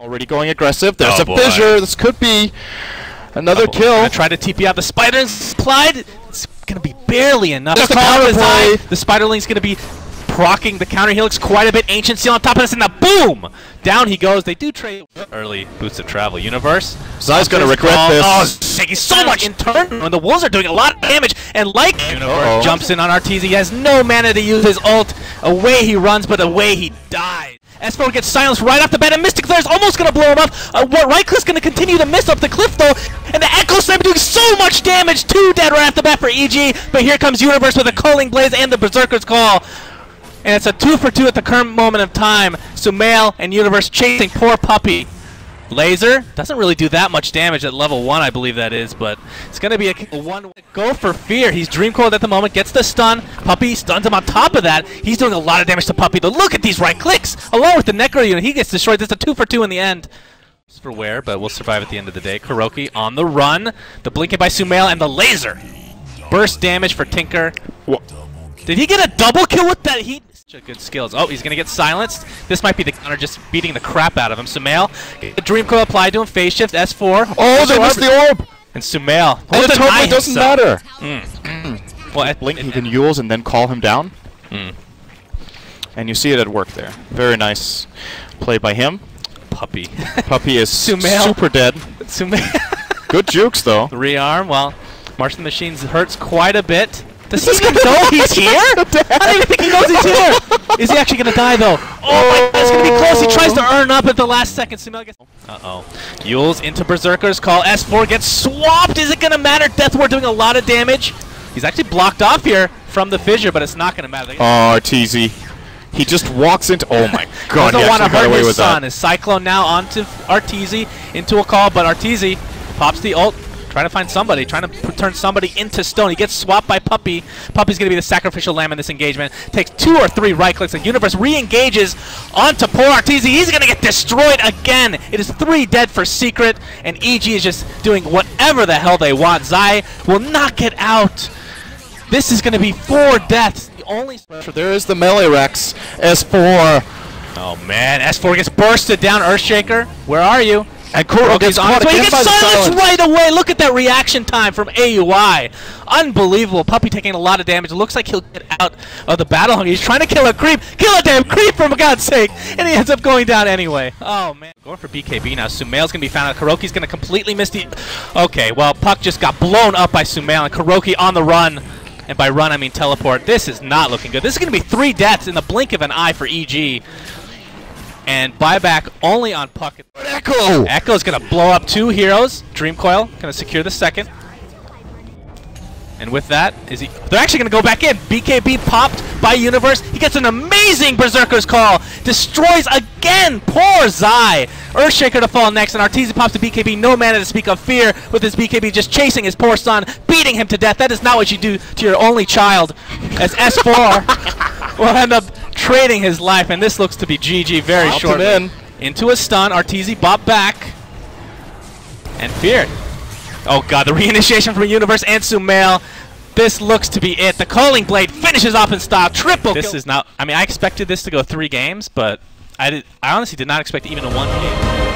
Already going aggressive. There's a fissure. This could be another kill. Gonna try to TP out the spiders. Applied. It's gonna be barely enough. There's the counterplay. The spiderling's gonna be proccing the counter helix quite a bit. Ancient Seal on top of this, and the boom! Down he goes. They do trade early Boots of Travel. Universe. Zai's gonna regret this. Oh, taking so much in turn, and the wolves are doing a lot of damage. And like Universe jumps in on Arteezy. He has no mana to use his ult. Away he runs, but away he dies. S4 gets silenced right off the bat, and Mystic Flare is almost going to blow him up. Right click's going to continue to miss up the cliff, though, and the Echo Slam doing so much damage to Dead right off the bat for EG, but here comes Universe with a Culling Blaze and the Berserker's Call. And it's a 2-for-2 at the current moment of time. Sumail and Universe chasing poor Puppy. Laser doesn't really do that much damage at level 1, I believe that is, but it's going to be a one go for Fear. He's Dream Coiled at the moment, gets the stun. Puppy stuns him on top of that. He's doing a lot of damage to Puppy, though. Look at these right clicks! Along with the Necro unit, he gets destroyed. That's a 2-for-2 in the end. For where, but we'll survive at the end of the day. Kuroki on the run. The blinking by Sumail and the laser. Burst damage for Tinker. What? Did he get a double kill with that? He such good skills. Oh, he's gonna get silenced. This might be the counter just beating the crap out of him. Sumail, the Dream Coil applied to him. Phase Shift, S4. Oh, they missed the orb! And Sumail. And it totally doesn't matter! Well, blink even Eul's and then call him down. And you see it at work there. Very nice play by him. Puppy. Puppy is super dead. Sumail. Good jukes, though. The rearm, well, March the Machines hurts quite a bit. Does he even know he's here? I don't even think he knows he's here! Is he actually gonna die though? Oh my god, it's gonna be close! He tries to earn up at the last second. Sumail gets... Uh-oh. Eul's into Berserker's Call. S4 gets swapped! Is it gonna matter? Death Ward doing a lot of damage. He's actually blocked off here from the fissure, but it's not gonna matter. Oh, Arteezy. He just walks into... Oh my god, he actually got away with that. His Cyclone now onto Arteezy, into a call, but Arteezy pops the ult. Trying to find somebody, trying to turn somebody into stone. He gets swapped by Puppy. Puppy's going to be the sacrificial lamb in this engagement. Takes 2 or 3 right clicks. The Universe re-engages onto poor Arteezy. He's going to get destroyed again. It is 3 dead for Secret, and EG is just doing whatever the hell they want. Zai will knock it out. This is going to be 4 deaths. The only there is the melee Rex. S4. Oh man, S4 gets bursted down. Earthshaker, where are you? And Kuroki's on his way. He gets silenced right away. Look at that reaction time from AUI. Unbelievable. Puppy taking a lot of damage. It looks like he'll get out of the battle hunger. He's trying to kill a creep. Kill a damn creep, for God's sake. And he ends up going down anyway. Oh, man. Going for BKB now. Sumail's going to be found out. Kuroki's going to completely miss the... Okay, well, Puck just got blown up by Sumail. And Kuroki on the run. And by run, I mean teleport. This is not looking good. This is going to be 3 deaths in the blink of an eye for EG. And buyback only on Puck. Echo! Echo's gonna blow up 2 heroes. Dream Coil gonna secure the second. And with that, is he... They're actually gonna go back in. BKB popped by Universe. He gets an amazing Berserker's Call. Destroys again. Poor Zai. Earthshaker to fall next, and Arteezy pops to BKB. No mana to speak of. Fear with his BKB just chasing his poor son, beating him to death. That is not what you do to your only child. As S4 will end up trading his life, and this looks to be GG very shortly. Into a stun, Arteezy bop back, and Fear. Oh god, the reinitiation from Universe and Sumail. This looks to be it. The Culling Blade finishes off in style. Triple kill. This is not... I mean, I expected this to go 3 games, but I honestly did not expect even a 1 game.